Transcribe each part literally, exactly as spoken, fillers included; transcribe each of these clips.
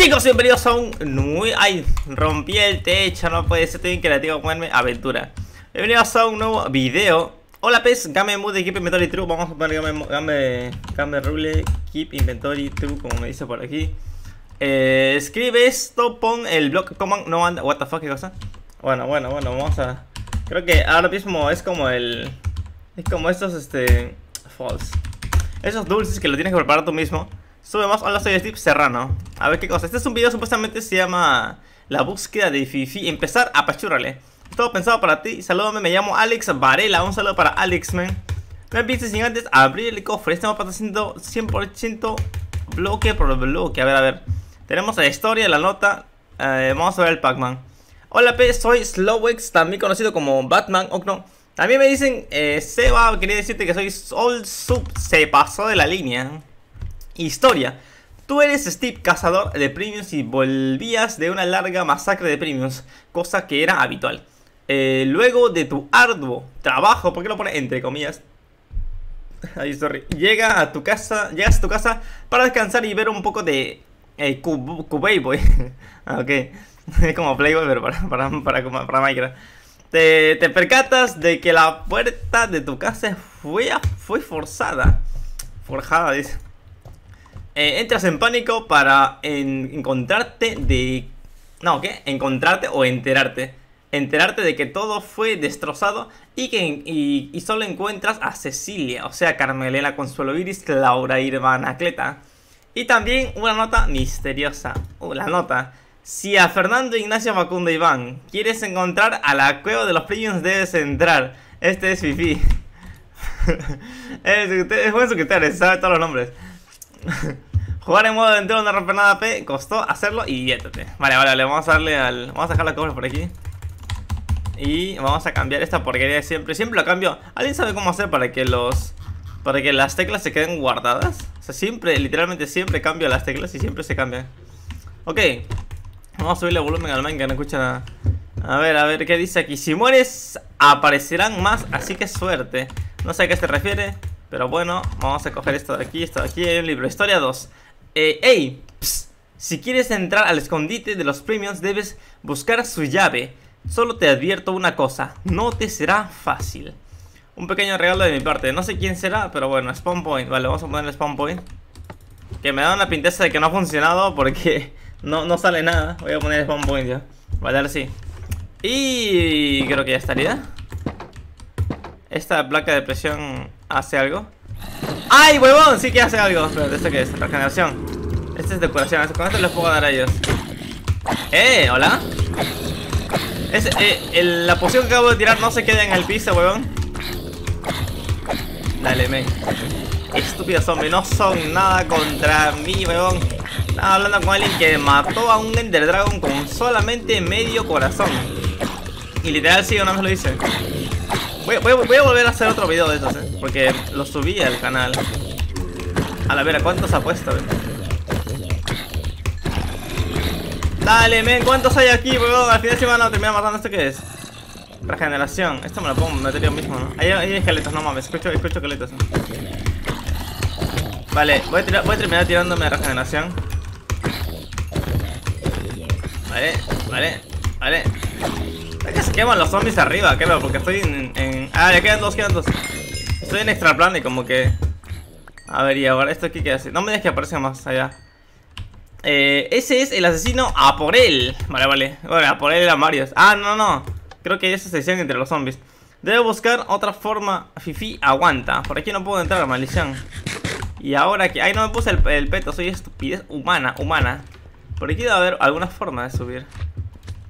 Chicos, bienvenidos a un... Uy, ay, rompí el techo, no puede ser, estoy bien creativo, ponerme aventura. Bienvenidos a un nuevo video. Hola pez, game mood, equipo, inventory, true. Vamos a poner game, game, game rule, keep, inventory, true, como me dice por aquí. eh, Escribe esto, pon el block command, no anda, what the fuck, qué cosa. Bueno, bueno, bueno, vamos a... Creo que ahora mismo es como el... Es como estos, este... False. Esos dulces que lo tienes que preparar tú mismo. Sube más, hola, soy Steve Serrano. A ver qué cosa, este es un video, supuestamente se llama La búsqueda de Fifi, empezar a pachurrale. Todo pensado para ti, salúdame, me llamo Alex Varela, un saludo para Alex, man. No empieces sin antes abrir el cofre, estamos pasando cien por ciento bloque por bloque. A ver, a ver, tenemos la historia, la nota, eh, vamos a ver el Pac-Man. Hola P, soy Slowex, también conocido como Batman, o no. También me dicen, eh, Seba, quería decirte que soy Sol Sub, se pasó de la línea. Historia. Tú eres Steve, cazador de premiums, y volvías de una larga masacre de premiums, cosa que era habitual. Eh, luego de tu arduo trabajo, ¿por qué lo pone entre comillas? Ay, sorry. Llega a tu casa, llegas a tu casa para descansar y ver un poco de eh, Kubei Boy. Ok, es como Playboy, pero para, para, para, para Minecraft. Te, te percatas de que la puerta de tu casa fue, fue forzada. Forjada, dice. Eh, entras en pánico para en, encontrarte de... No, ¿qué? Encontrarte o enterarte. Enterarte de que todo fue destrozado y que y, y solo encuentras a Cecilia, o sea, Carmelela Consuelo Iris, Laura Irvana Cleta. Y también una nota misteriosa. Uh, la nota. Si a Fernando, Ignacio Macundo Iván quieres encontrar a la cueva de los premiums, debes entrar. Este es Fifi. es, es buen secretario, sabe todos los nombres. Jugar en modo de entero no romper nada, P. Costó hacerlo y diviértete. Vale, vale, vale, vamos a darle al... Vamos a dejar la cobra por aquí. Y vamos a cambiar esta porquería de siempre. Siempre lo cambio. ¿Alguien sabe cómo hacer para que los... Para que las teclas se queden guardadas? O sea, siempre, literalmente siempre cambio las teclas y siempre se cambian. Ok. Vamos a subirle el volumen al Minecraft, no escucha nada. A ver, a ver, ¿qué dice aquí? Si mueres, aparecerán más, así que suerte. No sé a qué se refiere, pero bueno, vamos a coger esto de aquí, esto de aquí, hay un libro, historia dos. Eh, ¡Ey! Psst. Si quieres entrar al escondite de los premiums, debes buscar su llave. Solo te advierto una cosa, no te será fácil. Un pequeño regalo de mi parte, no sé quién será, pero bueno, spawn point. Vale, vamos a poner el spawn point. Que me da una pinteza de que no ha funcionado porque no, no sale nada. Voy a poner el spawn point ya. Vale, ahora sí. Y creo que ya estaría. Esta placa de presión... ¿Hace algo? ¡Ay, huevón! Sí que hace algo. Espérate, ¿esto qué es? Regeneración. Este es decoración. Con esto les puedo dar a ellos. ¡Eh! ¿Hola? Es, eh, el, la poción que acabo de tirar no se queda en el piso, huevón. Dale, men. Estúpidos zombies. No son nada contra mí, huevón. Estaba hablando con alguien que mató a un Ender Dragon con solamente medio corazón. Y literal sí, una vez lo hice. Voy, voy, voy a volver a hacer otro video de estos, ¿eh? Porque lo subí al canal. A la vera, ¿cuántos ha puesto? ¿Eh? Dale, men, ¿cuántos hay aquí, huevón? Al final se van a terminar matando. ¿Esto qué es? Regeneración. Esto me lo pongo, me lo mismo, ¿no? Ahí hay esqueletos, no mames, escucho, escucho esqueletos. Vale, voy a, tirar, voy a terminar tirándome a regeneración. Vale, vale, vale. ¿Es que se queman los zombies arriba? ¿Qué veo? Porque estoy en, en... Ah, ya quedan dos, quedan dos. Estoy en extra plano y como que... A ver, y ahora esto aquí queda así. No me dejes que aparezca más allá. Eh, ese es el asesino, a por él. Vale, vale. Bueno, a por él era Marios. Ah, no, no. Creo que hay esa sección entre los zombies. Debo buscar otra forma. Fifi, aguanta. Por aquí no puedo entrar, maldición. Y ahora que... Ay, no me puse el, el peto. Soy estupidez humana, humana. Por aquí debe haber alguna forma de subir.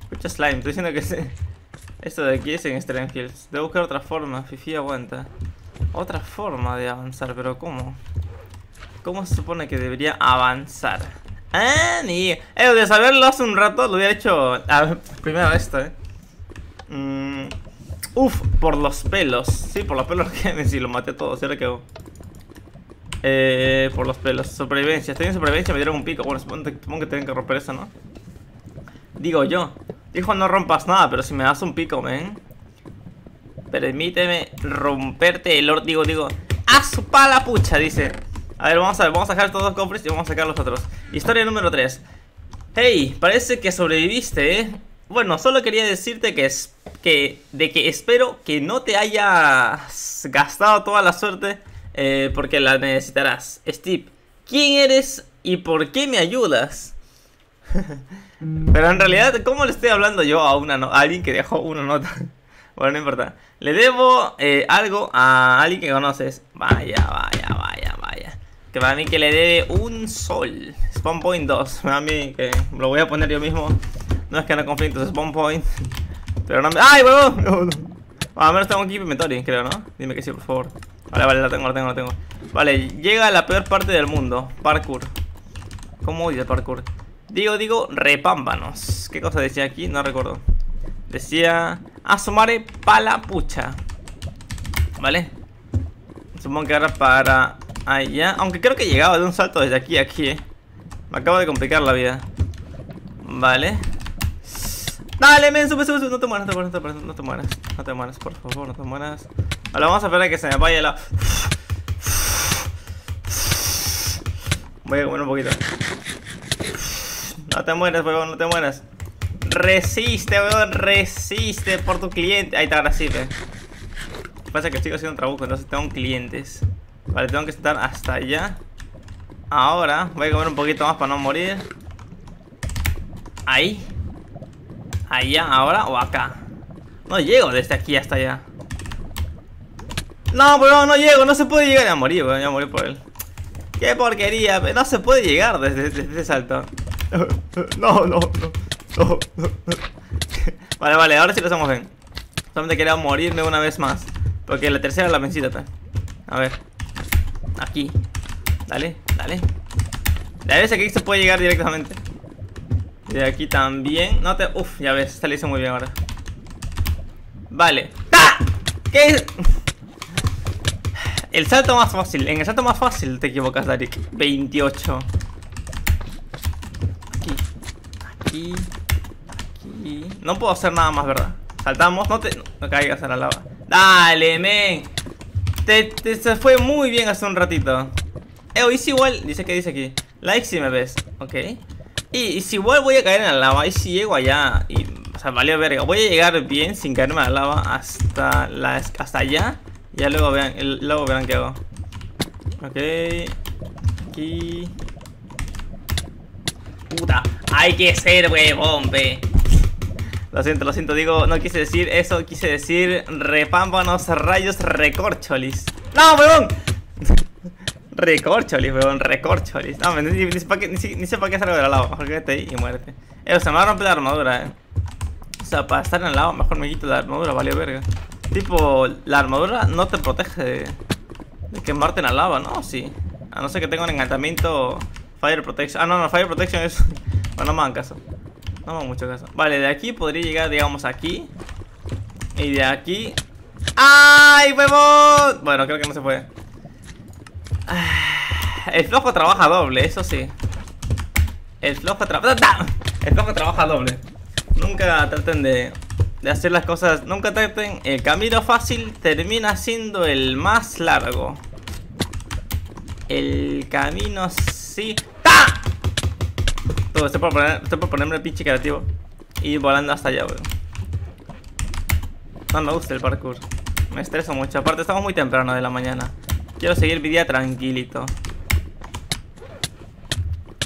Escucha slime, estoy diciendo que se... Esto de aquí es en Extreme Hills. Debo buscar otra forma, Fifi aguanta. Otra forma de avanzar, pero ¿cómo? ¿Cómo se supone que debería avanzar? Ah, ni... Eh, de saberlo hace un rato lo hubiera hecho... A ver, primero esto, eh mm... Uf, por los pelos. Sí, por los pelos que me... Sí, lo maté todo, ¿sí? Ahora quedó. Eh, por los pelos. Supervivencia, estoy en supervivencia, me dieron un pico. Bueno, supongo que tienen que romper eso, ¿no? Digo yo. Dijo no rompas nada, pero si me das un pico, men. Permíteme romperte el or... Digo, digo, ¡a su pala pucha! Dice. A ver, vamos a ver, vamos a dejar estos dos cofres y vamos a sacar los otros. Historia número tres. Hey, parece que sobreviviste, ¿eh? Bueno, solo quería decirte que, es, que, de que espero que no te hayas gastado toda la suerte, eh, porque la necesitarás. Steve, ¿quién eres y por qué me ayudas? Pero en realidad, ¿cómo le estoy hablando yo a, una no a alguien que dejó una nota? Bueno, no importa. Le debo eh, algo a alguien que conoces. Vaya, vaya, vaya, vaya. Que para mí que le debe un sol. Spawn point dos. A mí que lo voy a poner yo mismo. No es que no conflictos, spawn point. Pero no me... ¡Ay, huevón! No, no. Al menos tengo aquí inventory, creo, ¿no? Dime que sí, por favor. Vale, vale, la tengo, la tengo, la tengo. Vale, llega a la peor parte del mundo. Parkour. ¿Cómo odio el parkour? Digo, digo, repámpanos. ¿Qué cosa decía aquí? No recuerdo. Decía... Asomare palapucha. ¿Vale? Supongo que ahora para allá. Aunque creo que llegaba de un salto desde aquí a aquí, ¿eh? Me acabo de complicar la vida. Vale. Dale, men, sube, sube, sube. No te mueras, no te mueras, no te mueras, no te mueras, no te mueras, por favor, no te mueras. Ahora vamos a esperar a que se me vaya la... Voy a comer un poquito. No te mueras, huevón, no te mueras. Resiste, weón, resiste por tu cliente. Ahí está, ahora sí, ve. Lo que pasa es que estoy haciendo un trabuco, entonces tengo clientes. Vale, tengo que estar hasta allá. Ahora voy a comer un poquito más para no morir. Ahí. Allá, ahora o acá. No llego desde aquí hasta allá. No, weón, no llego, no se puede llegar. Ya morí, weón, ya morí por él. Qué porquería, no se puede llegar desde, desde este salto. No, no, no. Oh, no, no. Vale, vale, ahora sí lo hacemos bien. Solamente quería morirme una vez más, porque la tercera la vencida está. A ver. Aquí. Dale, dale. De vez aquí se puede llegar directamente. De aquí también. No te... Uf, ya ves, esta le hice muy bien ahora. Vale. ¡Ah! ¿Qué es? El salto más fácil. En el salto más fácil te equivocas, Darik. veintiocho. Aquí. Aquí. No puedo hacer nada más, ¿verdad? Saltamos, no te... No caigas a la lava. Dale, men. Te, te se fue muy bien hace un ratito. Eh, y si igual... Dice que dice aquí. Like si me ves. Ok. Y, y si igual voy a caer en la lava. Y si llego allá y... O sea, valió verga. Voy a llegar bien sin caerme a la lava hasta la, hasta allá. Ya luego vean, luego verán qué hago. Ok. Aquí. Puta. Hay que ser huevón, pe. Lo siento, lo siento, digo, no quise decir eso, quise decir repámpanos rayos recorcholis. ¡No, weón! Recorcholis, weón, recorcholis. No, ni, ni, ni, ni, ni, ni sepa qué salgo de la lava, mejor quédate ahí y muérete. Eh, o sea, me va a romper la armadura, eh. O sea, para estar en la lava, mejor me quito la armadura, vale verga. Tipo, la armadura no te protege de, de quemarte en la lava, ¿no? Sí. A no ser que tenga un encantamiento Fire Protection. Ah, no, no, Fire Protection es... Bueno, no me hagan caso. No me hago mucho caso. Vale, de aquí podría llegar, digamos, aquí. Y de aquí... ¡Ay, huevón! Bueno, creo que no se puede. El flojo trabaja doble, eso sí. El flojo trabaja... El flojo trabaja doble. Nunca traten de, de hacer las cosas... Nunca traten... El camino fácil termina siendo el más largo. El camino sí... ¡Ah! Estoy por, poner, estoy por ponerme el pinche creativo y volando hasta allá, weón. No me gusta el parkour. Me estreso mucho. Aparte estamos muy temprano de la mañana. Quiero seguir mi día tranquilito.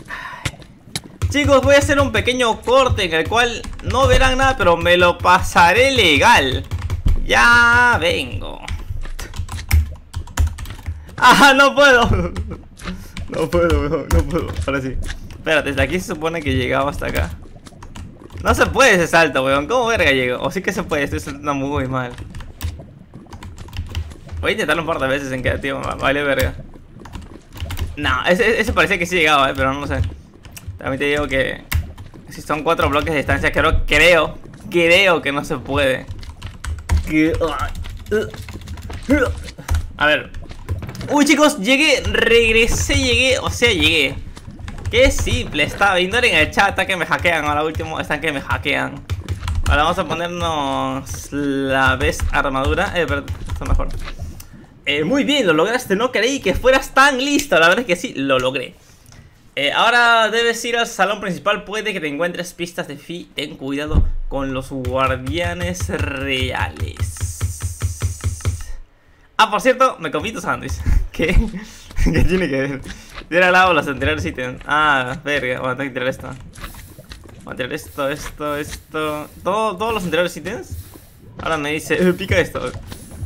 Ay. Chicos, voy a hacer un pequeño corte en el cual no verán nada, pero me lo pasaré legal. Ya vengo. ¡Ah, no puedo! No puedo, no, no puedo. Ahora sí. Espérate, desde aquí se supone que llegaba hasta acá. No se puede ese salto, weón. ¿Cómo verga llego? O sí que se puede, estoy saltando muy mal. Voy a intentarlo un par de veces en creativo, vale verga. No, ese, ese parecía que sí llegaba, eh, pero no sé. También te digo que si son cuatro bloques de distancia, creo, creo, creo que no se puede. A ver. Uy, chicos, llegué, regresé, llegué, o sea, llegué. Qué simple estaba, ignoren el chat, está que me hackean, ahora último están que me hackean. Ahora vamos a ponernos la vez armadura, eh, perdón, está mejor. Eh, muy bien, lo lograste, no creí que fueras tan listo, la verdad es que sí, lo logré. eh, ahora debes ir al salón principal. Puede que te encuentres pistas de Fi. Ten cuidado con los guardianes reales. Ah, por cierto, me comí tu sándwich. ¿Qué? ¿Qué tiene que ver? Tira al lado los anteriores ítems. Ah, verga, bueno, tengo que tirar esto. Voy a tirar esto, esto, esto. ¿Todo, todos los anteriores ítems? Ahora me dice, pica esto.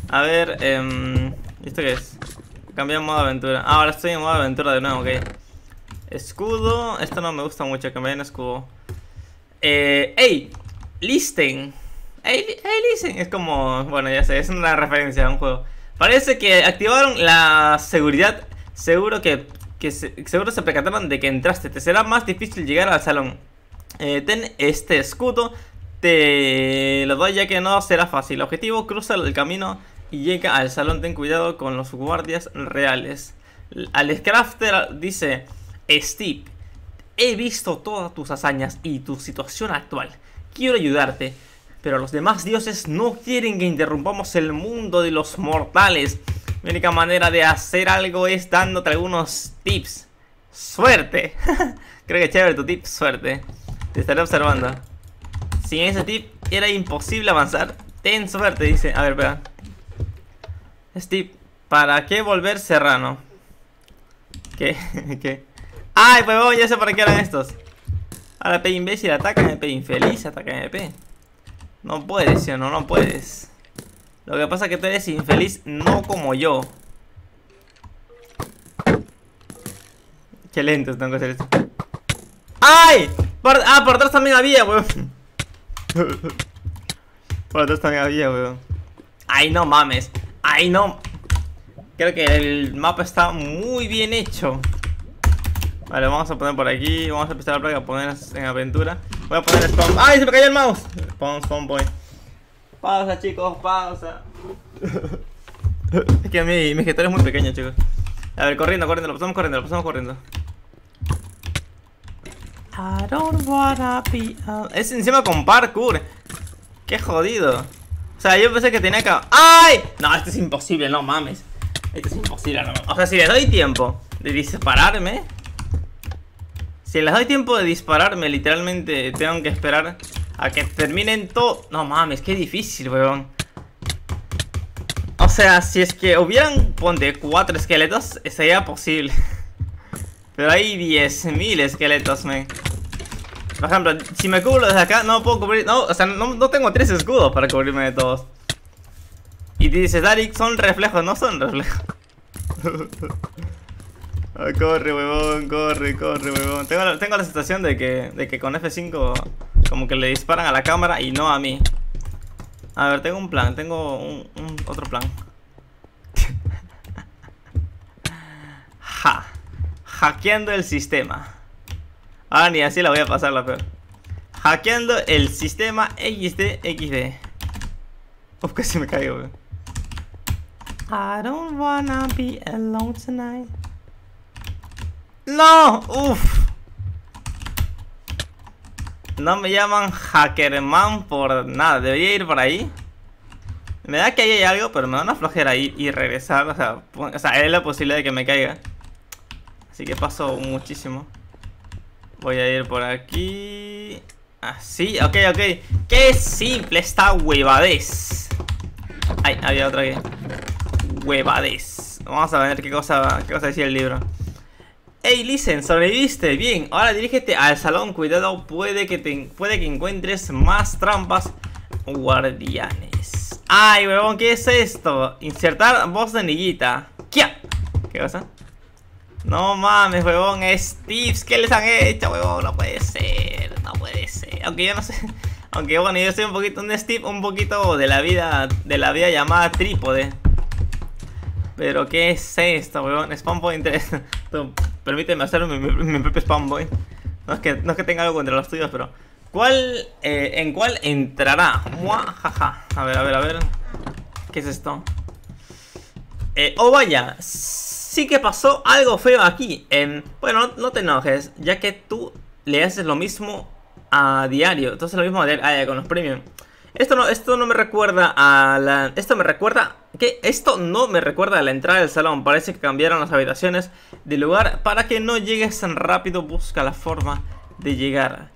A ver, eh, ¿esto qué es? Cambiar modo aventura. Ah, ahora estoy en modo aventura de nuevo, ok. Escudo, esto no me gusta mucho, cambiar en escudo. Eh, ¡Ey! Listen. ¡Ey, hey, listen! Es como, bueno, ya sé, es una referencia a un juego. Parece que activaron la seguridad. Seguro que, que se, seguro se percataron de que entraste. Te será más difícil llegar al salón. Eh, ten este escudo. Te lo doy ya que no será fácil. Objetivo, cruza el camino y llega al salón. Ten cuidado con los guardias reales. Alex Crafter dice: Steve, he visto todas tus hazañas y tu situación actual. Quiero ayudarte, pero los demás dioses no quieren que interrumpamos el mundo de los mortales. Mi única manera de hacer algo es dándote algunos tips. Suerte. Creo que es chévere tu tip, suerte. Te estaré observando. Sin ese tip era imposible avanzar. Ten suerte, dice. A ver, espera. Steve, ¿para qué volver Serrano? ¿Qué? ¿Qué? ¡Ay, pues vamos! Ya sé para qué eran estos. Ahora P imbécil, ataca M P infeliz, ataca M P. No puedes, ¿sí o no? No puedes. Lo que pasa es que tú eres infeliz, no como yo. Qué lentos tengo que hacer esto. ¡Ay! Por, ah, por atrás también había, weón. Por atrás también había, weón. Ay, no mames. Ay, no. Creo que el mapa está muy bien hecho. Vale, vamos a poner por aquí. Vamos a empezar la placa a poner en aventura. Voy a poner spawn. ¡Ay, se me cayó el mouse! Spawn, spawn point. Pausa, chicos, pausa. Es que mi, mi escritorio es muy pequeño, chicos. A ver, corriendo, corriendo, lo pasamos corriendo, lo pasamos corriendo. I don't wanna be out. Es encima con parkour. Qué jodido. O sea, yo pensé que tenía que... ¡Ay! No, esto es imposible, no mames. Esto es imposible, no mames. O sea, si les doy tiempo de dispararme, si les doy tiempo de dispararme, literalmente tengo que esperar a que terminen todo. No mames, qué difícil, weón. O sea, si es que hubieran, ponte, cuatro esqueletos, sería posible. Pero hay diez mil esqueletos, man. Por ejemplo, si me cubro desde acá, no puedo cubrir. No, o sea, no, no tengo tres escudos para cubrirme de todos. Y te dices, Darik, son reflejos, no son reflejos. Oh, corre, huevón, corre, corre, huevón. Tengo la, tengo la sensación de que, de que con F cinco, como que le disparan a la cámara y no a mí. A ver, tengo un plan, tengo un, un otro plan. Ja. Hackeando el sistema. Ah, ni así la voy a pasar la peor. Hackeando el sistema equis de, equis de. Uf, casi me caigo, weón. I don't wanna be alone tonight. No, uff. No me llaman hackerman por nada. Debería ir por ahí. Me da que ahí hay algo, pero me da una flojera ir y regresar. O sea, o sea, es la posibilidad de que me caiga. Así que paso muchísimo. Voy a ir por aquí. Así, ok, ok. Qué simple esta huevadez. Ay, había otra aquí. Huevadez. Vamos a ver qué cosa, qué cosa decía el libro. Hey, listen, sobreviviste. Bien, ahora dirígete al salón. Cuidado, puede que, te, puede que encuentres más trampas guardianes. Ay, huevón, ¿qué es esto? Insertar voz de niñita. ¿Qué? ¿Qué pasa? No mames, huevón, Steve, ¿qué les han hecho, huevón? No puede ser, no puede ser. Aunque yo no sé, aunque bueno, yo soy un poquito un Steve, un poquito de la vida, de la vida llamada trípode. Pero ¿qué es esto, huevón? Spawn point tres. Permíteme hacer mi, mi, mi propio spawn point. No es que, no es que tenga algo contra los tuyos, pero ¿cuál, eh, en cuál entrará? Mua, jaja. A ver, a ver, a ver. ¿Qué es esto? Eh, oh vaya, sí que pasó algo feo aquí. eh, Bueno, no, no te enojes, ya que tú le haces lo mismo a diario. Entonces lo mismo a diario, ah, ya, con los premium. Esto no, esto no me recuerda a la... Esto me recuerda... que esto no me recuerda a la entrada del salón. Parece que cambiaron las habitaciones de lugar para que no llegues tan rápido. Busca la forma de llegar.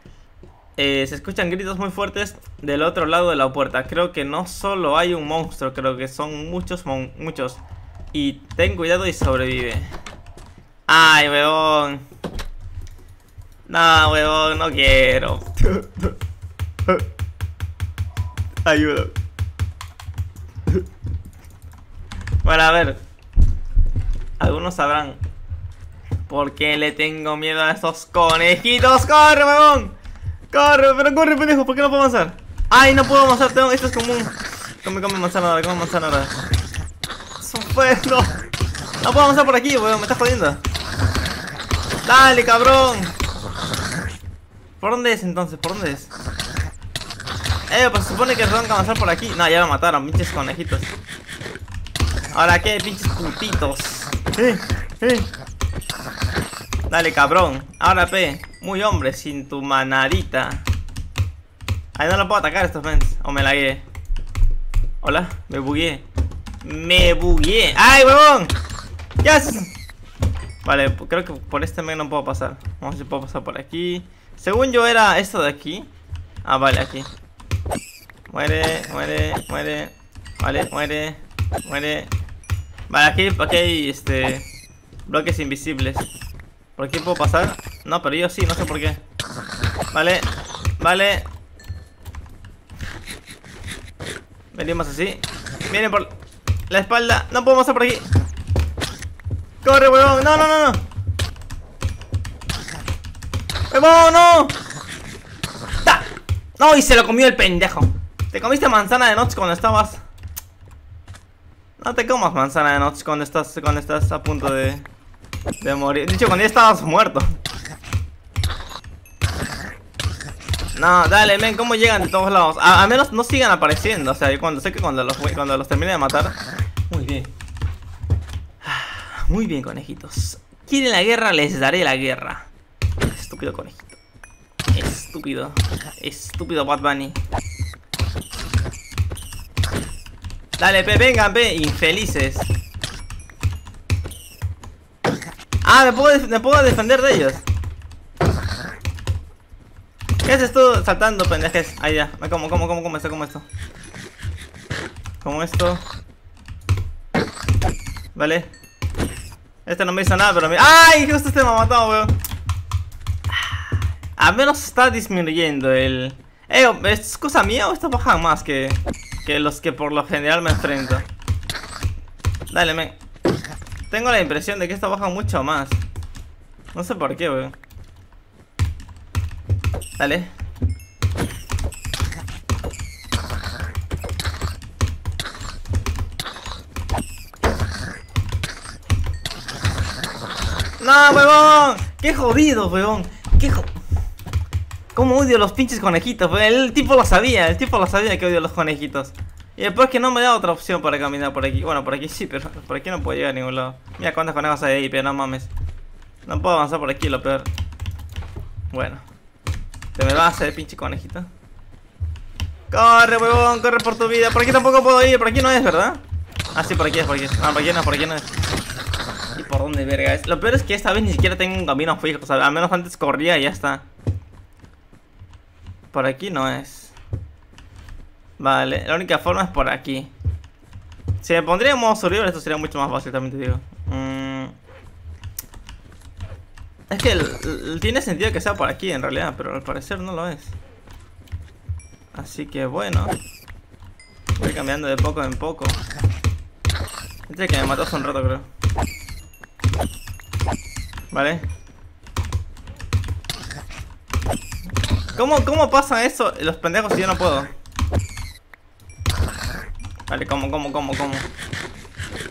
Eh, se escuchan gritos muy fuertes del otro lado de la puerta. Creo que no solo hay un monstruo, creo que son muchos, muchos. Y ten cuidado y sobrevive. Ay, weón. No, weón, no quiero. Ayuda. Bueno, a ver. Algunos sabrán por qué le tengo miedo a estos conejitos. ¡Corre, weón! ¡Corre! ¡Pero corre, pendejo! ¿Por qué no puedo avanzar? ¡Ay, no puedo avanzar! Tengo... Esto es común. Come, come manzana, come manzana ahora. ¡Supuesto! No puedo avanzar por aquí, weón. Me estás jodiendo. ¡Dale, cabrón! ¿Por dónde es entonces? ¿Por dónde es? Eh, pues se supone que tengo que avanzar por aquí. No, ya lo mataron, pinches conejitos. Ahora qué, pinches putitos. Eh, eh. Dale, cabrón. Ahora, pe. Muy hombre, sin tu manadita. Ahí no lo puedo atacar estos fans. O me lagué. Hola, me bugué. Me bugué. ¡Ay, huevón! ¡Yes! Vale, creo que por este medio no puedo pasar. Vamos a ver si puedo pasar por aquí. Según yo era esto de aquí. Ah, vale, aquí. Muere, muere, muere. Vale, muere, muere. Vale, aquí, aquí hay este, bloques invisibles. ¿Por aquí puedo pasar? No, pero yo sí, no sé por qué. Vale, vale. Venimos así. Vienen por la espalda. No puedo pasar por aquí. ¡Corre, huevón! ¡No, no, no, no! ¡Huevón, no! ¡Ta! ¡No! Y se lo comió el pendejo. Te comiste manzana de Notch cuando estabas. No te comas manzana de Notch cuando estás, cuando estás a punto de, de morir. Dicho, cuando ya estabas muerto. No, dale, men, cómo llegan de todos lados. A, a menos no sigan apareciendo. O sea, yo cuando sé que cuando los, cuando los termine de matar. Muy bien. Muy bien, conejitos. ¿Quieren la guerra? Les daré la guerra. Estúpido conejito. Estúpido. Estúpido Bad Bunny. Dale, pe, vengan, pe, infelices. Ah, me puedo, me puedo defender de ellos. ¿Qué haces tú saltando, pendejes? Ahí ya, me como, como, como, como esto, como esto. Como esto. Vale. Este no me hizo nada, pero me... ¡Ay! Justo este me ha matado, weón. Al menos está disminuyendo el... Eh, ¿es cosa mía o está bajando más que... que los que por lo general me enfrento? Dale, men. Tengo la impresión de que esta baja mucho más. No sé por qué, weón. Dale. ¡No, weón! ¡Qué jodido, weón! ¡Qué jodido! Cómo odio los pinches conejitos. El tipo lo sabía, el tipo lo sabía que odio los conejitos. Y después que no me da otra opción para caminar por aquí. Bueno, por aquí sí, pero por aquí no puedo llegar a ningún lado. Mira cuántas conejos hay ahí, pero no mames. No puedo avanzar por aquí, lo peor. Bueno. Te me vas a hacer, pinche conejito. Corre, huevón, corre por tu vida. Por aquí tampoco puedo ir, por aquí no es, ¿verdad? Ah, sí, por aquí es, por aquí es. Ah, por aquí no, por aquí no es. ¿Y por dónde, verga es? Lo peor es que esta vez ni siquiera tengo un camino fijo. O sea, al menos antes corría y ya está. Por aquí no es. Vale, la única forma es por aquí. Si me pondría en modo survival esto sería mucho más fácil, también te digo. mm. Es que el, el, tiene sentido que sea por aquí en realidad, pero al parecer no lo es. Así que bueno, voy cambiando de poco en poco. Este que me mató hace un rato, creo. Vale. ¿Cómo, ¿Cómo pasa eso? Los pendejos si yo no puedo. Vale, como, como, como, como.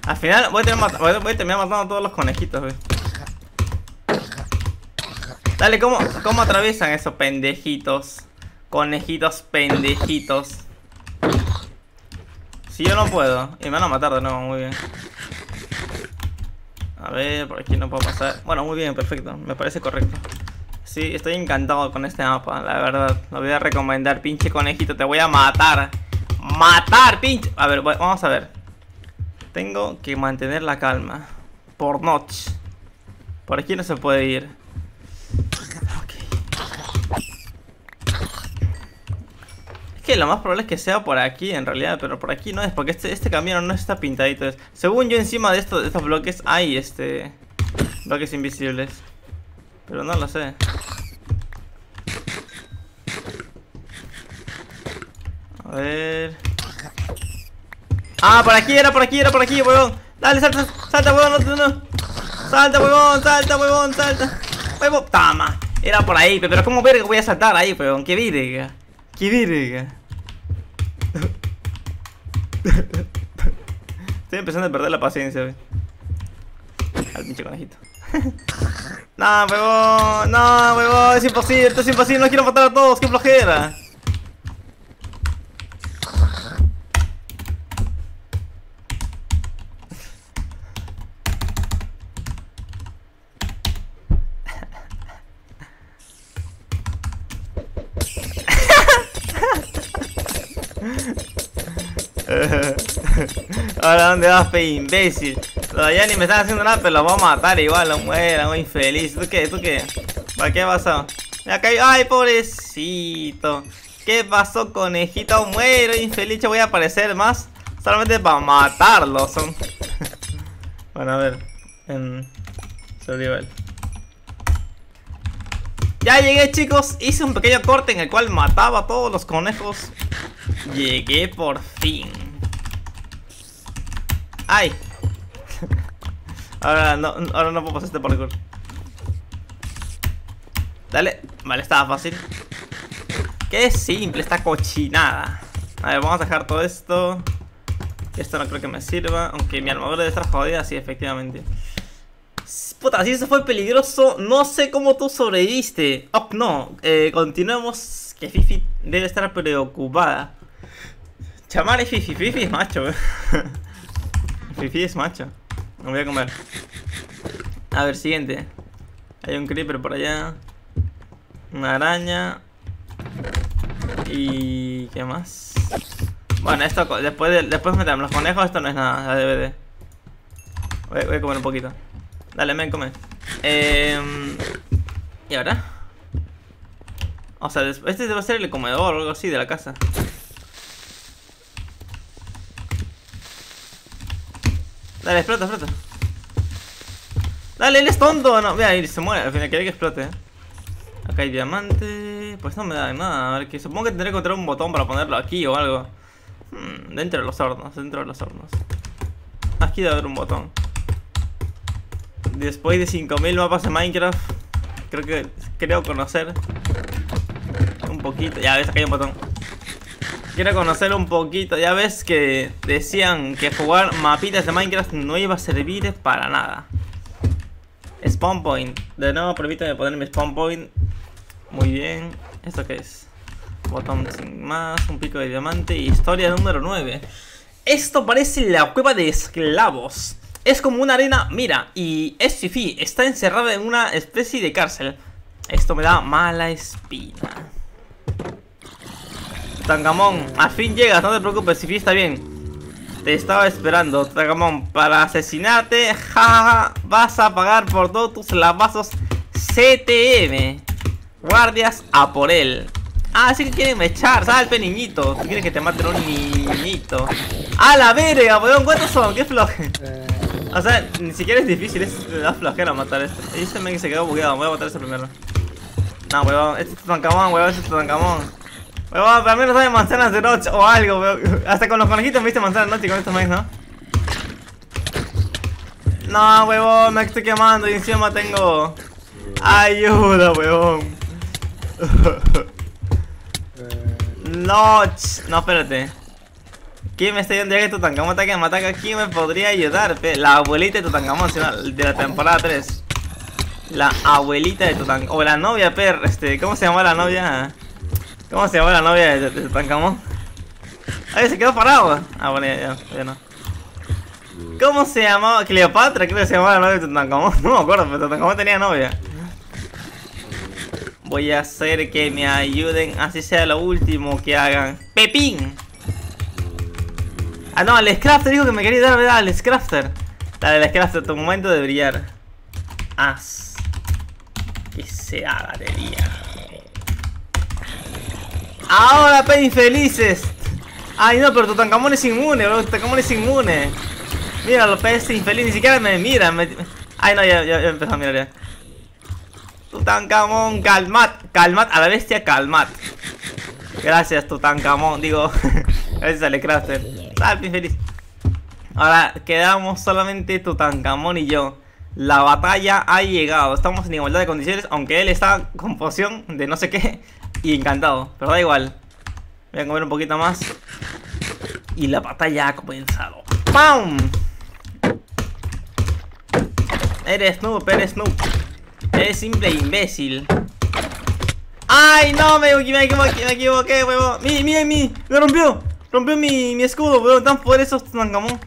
Al final voy a, tener voy a terminar matando a todos los conejitos, güey. Dale, ¿cómo, ¿cómo atraviesan esos pendejitos? Conejitos pendejitos. Si yo no puedo. Y me van a matar de nuevo, muy bien. A ver, por aquí no puedo pasar. Bueno, muy bien, perfecto. Me parece correcto. Sí, estoy encantado con este mapa, la verdad. Lo voy a recomendar, pinche conejito. Te voy a matar. ¡Matar, pinche! A ver, vamos a ver. Tengo que mantener la calma. Por Notch. Por aquí no se puede ir. Ok. Es que lo más probable es que sea por aquí, en realidad. Pero por aquí no es, porque este, este camino no está pintadito. Según yo, encima de, esto, de estos bloques hay este bloques invisibles. Pero no lo sé. A ver. Ah, por aquí, era por aquí, era por aquí, huevón. Dale, salta, salta, huevón, no, no. Salta, huevón, salta, huevón, salta. Huevón, tama. Era por ahí, pero ¿cómo verga voy a saltar ahí, huevón? Qué virga. Qué virga. Estoy empezando a perder la paciencia, wey. Al pinche conejito. No, huevón, no, huevón, es imposible, esto es imposible, no quiero matar a todos, qué flojera. Ahora, ¿dónde vas, pe imbécil? Todavía ni me están haciendo nada, pero lo voy a matar igual, lo muera, muy infeliz. ¿Tú qué? ¿Tú qué? ¿Para qué pasó? Me caí. ¡Ay, pobrecito! ¿Qué pasó, conejito? Muero, infeliz. Yo voy a aparecer más solamente para matarlo. Son... bueno, a ver. Um, Survival. Ya llegué, chicos. Hice un pequeño corte en el cual mataba a todos los conejos. Llegué por fin. ¡Ay! Ahora no, ahora no puedo pasar este parkour. Dale. Vale, estaba fácil. Qué simple esta cochinada. A ver, vamos a dejar todo esto. Esto no creo que me sirva. Aunque mi armadura debe estar jodida, sí, efectivamente. Puta, si eso fue peligroso. No sé cómo tú sobreviviste. Oh, no, eh, continuemos. Que Fifi debe estar preocupada. Chamar es Fifi, Fifi es macho. Fifi es macho. Me voy a comer. A ver, siguiente. Hay un creeper por allá. Una araña. Y... ¿qué más? Bueno, esto después de después meterme los conejos, esto no es nada, la D V D. Voy, voy a comer un poquito. Dale, men, come. Eh, ¿Y ahora? O sea, este debe ser el comedor o algo así de la casa. Dale, explota, explota. Dale, él es tonto. No, mira, se muere. Al final quería que explote. Acá hay diamante. Pues no me da nada. A ver, que supongo que tendré que encontrar un botón para ponerlo aquí o algo. Hmm, dentro de los hornos, dentro de los hornos. Aquí debe haber un botón. Después de cinco mil mapas de Minecraft, creo que creo conocer un poquito. Ya ves, acá hay un botón. Quiero conocer un poquito. Ya ves que decían que jugar mapitas de Minecraft no iba a servir para nada. Spawn point. De nuevo, permítame poner mi spawn point. Muy bien. ¿Esto qué es? Botón sin más, un pico de diamante. Historia número nueve. Esto parece la cueva de esclavos. Es como una arena, mira, y es Fifi, está encerrada en una especie de cárcel. Esto me da mala espina. Tutankamón, al fin llegas, no te preocupes, Fifi está bien. Te estaba esperando, Tutankamón, para asesinarte, jajaja, vas a pagar por todos tus lavazos C T M. Guardias a por él. Ah, sí que quieren echar, salve niñito. ¿Tú quieres que te maten un niñito? A la verga, weón, ¿cuántos son? Qué floje. O sea, ni siquiera es difícil, es la flojera matar esto. Y ese men que se quedó bugueado, voy a matar ese primero. No, huevón, este es Tutankamón, huevón, este es Tutankamón. Huevón, para mí no saben manzanas de Notch o algo, huevón. Hasta con los conejitos me hice manzanas de Notch y con estos maíz, ¿no? No, huevón, me estoy quemando y encima tengo... ayuda, huevón. Notch, no, espérate. ¿Quién me está yendo ya que Tutankamón ataca, me ataca? ¿Quién me podría ayudar? La abuelita de Tutankamón, de la temporada tres. La abuelita de Tutankamón. O la novia, per. Este, ¿Cómo se llama la novia? ¿Cómo se llama la novia de Tutankamón? Ay, se quedó parado. Ah, bueno, ya, ya, ya no. ¿Cómo se llamaba? Cleopatra, creo que se llamaba la novia de Tutankamón. No me acuerdo, pero Tutankamón tenía novia. Voy a hacer que me ayuden, así sea lo último que hagan. ¡Pepín! Ah, no, Alex Crafter dijo que me quería dar, ¿verdad? Alex Crafter. Dale, Alex Crafter, tu momento de brillar. Haz que sea batería. Ahora, pe infelices. Ay, no, pero Tutankamón es inmune, bro. Tutankamón es inmune. Mira, los peces infeliz ni siquiera me miran. Me... Ay, no, ya, ya, ya empezó a mirar ya. Tutankamón, calmad, calmad a la bestia, calmad. Gracias, Tutankamón, digo. Gracias, Alex Crafter. Dale, infeliz. Ahora quedamos solamente Tutankamón y yo. La batalla ha llegado. Estamos en igualdad de condiciones, aunque él está con poción de no sé qué y encantado, pero da igual. Voy a comer un poquito más. Y la batalla ha comenzado. ¡Pam! Eres Snoop, eres Snoop. Eres simple imbécil. ¡Ay, no! Me, me equivoqué, me equivoqué, huevo. ¡Mi, mi, mi! ¡Me rompió! Rompió mi, mi escudo, huevo. Tan poderosos, Tutankamón.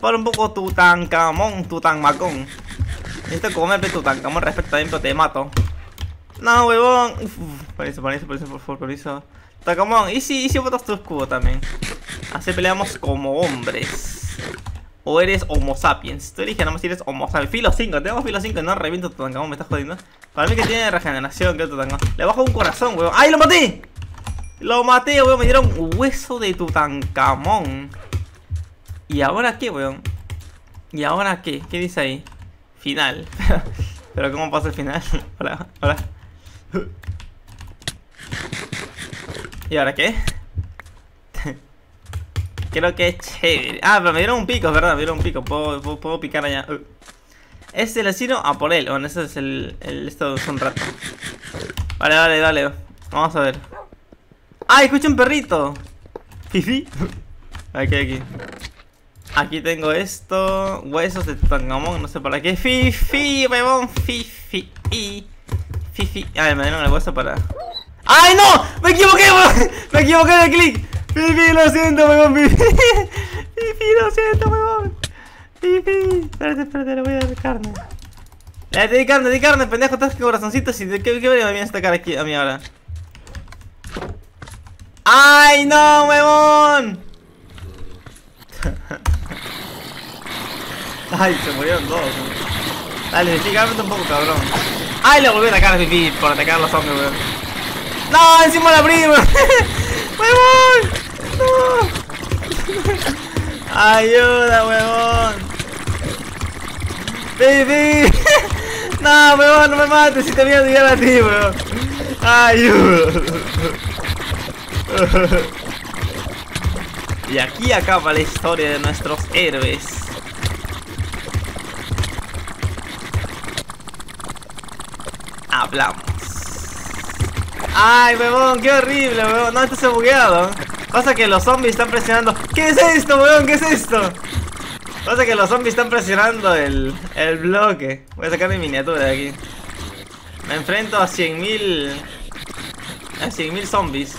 Para un poco, Tutankamón, Tutanmacón. Necesito comerme, Tutankamón. Respecto también, pero te mato. No, huevón. Por eso, por eso, por eso, por favor, por eso. Tutankamón, y si, y si botas tu escudo también. Así peleamos como hombres. O eres homo sapiens. Tú eliges nomás si eres homo sapiens. Filo cinco, tenemos filo cinco. No, reviento Tutankamón, me estás jodiendo. Para mí que tiene regeneración, creo Tutankamón. Le bajo un corazón, weón. ¡Ay, lo maté! Lo maté, weón. Me dieron hueso de Tutankamón. ¿Y ahora qué, weón? ¿Y ahora qué? ¿Qué dice ahí? Final. Pero ¿cómo pasa el final? Hola, hola. ¿Y ahora qué? Creo que es chévere. Ah, pero me dieron un pico, es verdad, me dieron un pico. Puedo, puedo, puedo picar allá. Uh. Este le sirvo a por él. Bueno, ese es el, el... Esto es un rato. Vale, vale, vale. Vamos a ver. ¡Ah, escucho un perrito! Fifi. Aquí, aquí. Aquí tengo esto. Huesos de Tutankamón, no sé para qué. Fifi, huevón, Fifi. Fifi. A ver, me dieron el hueso para... ¡Ay, no! ¡Me equivoqué, weón! ¡Me equivoqué de clic! Fifi, lo siento, weón, Fifi. Fifi, lo siento, weón. Fifi. Espérate, espérate, le voy a dar carne. Le di carne, di carne, pendejo. Estás con corazoncitos y... ¿Qué, qué, qué me viene a sacar aquí a mí ahora? ¡Ay, no, weón! Ay, se murieron dos. Dale, sí, cálmate un poco, cabrón. Ay, le volví a atacar a Fifi por atacar a los hombres, weón. No, encima la prima. ¡Huevón! ¡No! ¡Ayuda, huevón! ¡Baby! ¡No, huevón, no me mates! Si te voy a tirar a ti, huevón. ¡Ayuda! Y aquí acaba la historia de nuestros héroes. Hablamos. Ay, huevón, qué horrible, huevón. No, esto se ha bugueado. Pasa que los zombies están presionando. ¿Qué es esto, huevón? ¿Qué es esto? Pasa que los zombies están presionando el, el bloque. Voy a sacar mi miniatura de aquí. Me enfrento a cien mil... A cien mil zombies.